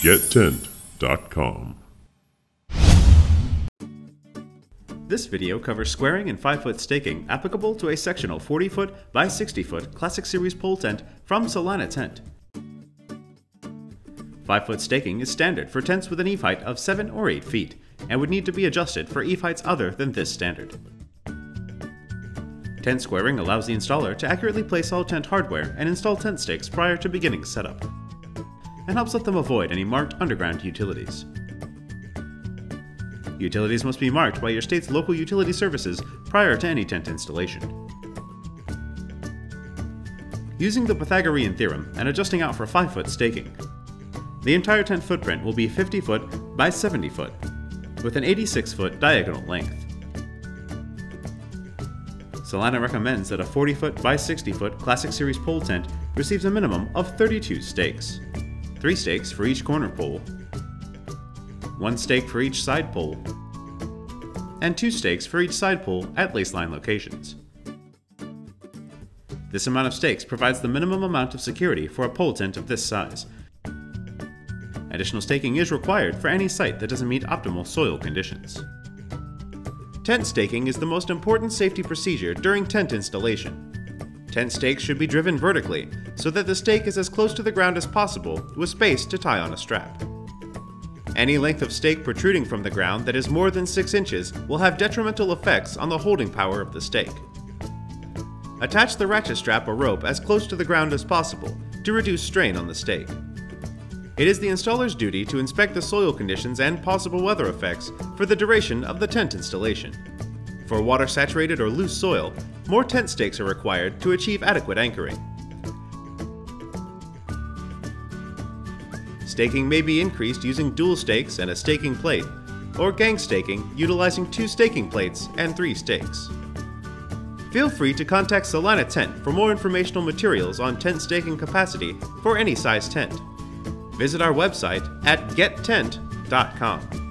GetTent.com. This video covers squaring and 5-foot staking applicable to a sectional 40-foot by 60-foot Classic Series pole tent from Celina Tent. 5-foot staking is standard for tents with an eave height of 7 or 8 feet and would need to be adjusted for eave heights other than this standard. Tent squaring allows the installer to accurately place all tent hardware and install tent stakes prior to beginning setup, and helps let them avoid any marked underground utilities. Utilities must be marked by your state's local utility services prior to any tent installation. Using the Pythagorean theorem and adjusting out for 5-foot staking, the entire tent footprint will be 50-foot by 70-foot, with an 86-foot diagonal length. Celina recommends that a 40-foot by 60-foot Classic Series pole tent receives a minimum of 32 stakes, 3 stakes for each corner pole, 1 stake for each side pole, and 2 stakes for each side pole at laceline locations. This amount of stakes provides the minimum amount of security for a pole tent of this size. Additional staking is required for any site that doesn't meet optimal soil conditions. Tent staking is the most important safety procedure during tent installation. Tent stakes should be driven vertically so that the stake is as close to the ground as possible with space to tie on a strap. Any length of stake protruding from the ground that is more than 6 inches will have detrimental effects on the holding power of the stake. Attach the ratchet strap or rope as close to the ground as possible to reduce strain on the stake. It is the installer's duty to inspect the soil conditions and possible weather effects for the duration of the tent installation. For water-saturated or loose soil, more tent stakes are required to achieve adequate anchoring. Staking may be increased using dual stakes and a staking plate, or gang staking utilizing 2 staking plates and 3 stakes. Feel free to contact Celina Tent for more informational materials on tent staking capacity for any size tent. Visit our website at GetTent.com.